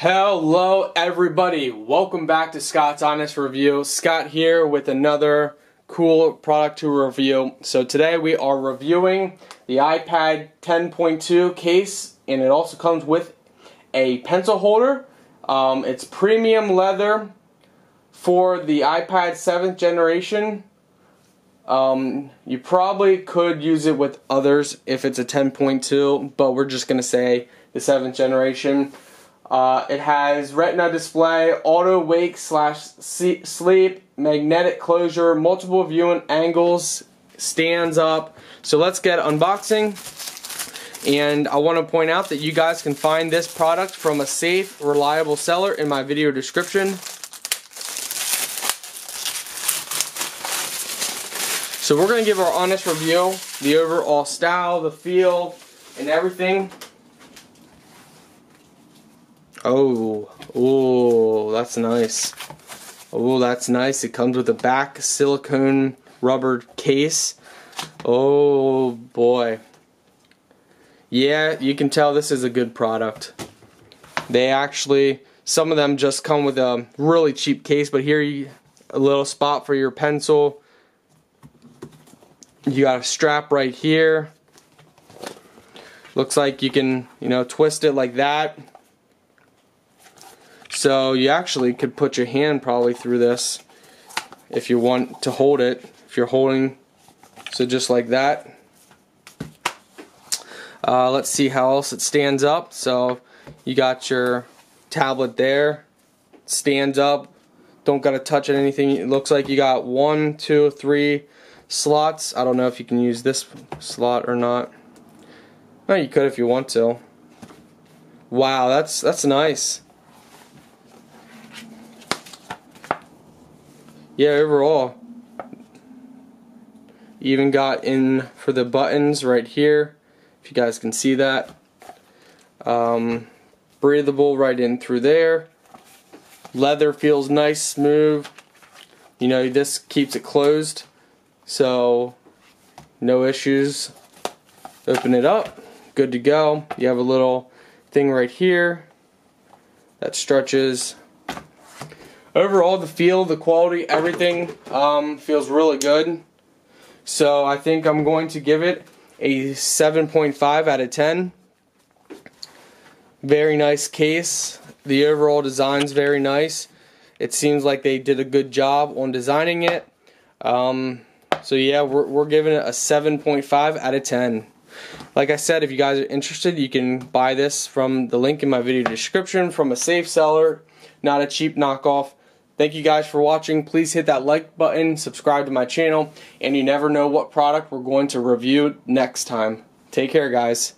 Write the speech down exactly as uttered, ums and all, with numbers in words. Hello everybody, welcome back to Scott's Honest Review. Scott here with another cool product to review. So today we are reviewing the iPad ten point two case, and it also comes with a pencil holder. Um, it's premium leather for the iPad seventh generation. Um, you probably could use it with others if it's a ten point two, but we're just going to say the seventh generation. Uh, it has retina display, auto wake slash sleep, magnetic closure, multiple viewing angles, stands up. So let's get unboxing. And I want to point out that you guys can find this product from a safe, reliable seller in my video description. So we're going to give our honest review, the overall style, the feel, and everything. Oh, oh, that's nice. Oh, that's nice. It comes with a back silicone rubber case. Oh boy. Yeah, you can tell this is a good product. They actually, some of them just come with a really cheap case, but here you a little spot for your pencil. You got a strap right here. Looks like you can, you know, twist it like that. So you actually could put your hand probably through this if you want to hold it, if you're holding, so just like that. Uh, let's see how else it stands up. So you got your tablet there, stands up, don't got to touch it anything. It looks like you got one, two, three slots. I don't know if you can use this slot or not. No, you could if you want to. Wow, that's that's nice. Yeah, overall, even got in for the buttons right here, if you guys can see that. Um, breathable right in through there. Leather feels nice, smooth. You know, this keeps it closed, so no issues. Open it up, good to go. You have a little thing right here that stretches. Overall, the feel, the quality, everything um, feels really good. So I think I'm going to give it a seven point five out of ten. Very nice case. The overall design's very nice. It seems like they did a good job on designing it. Um, so yeah, we're, we're giving it a seven point five out of ten. Like I said, if you guys are interested, you can buy this from the link in my video description from a safe seller, not a cheap knockoff. Thank you guys for watching. Please hit that like button, subscribe to my channel, and you never know what product we're going to review next time. Take care, guys.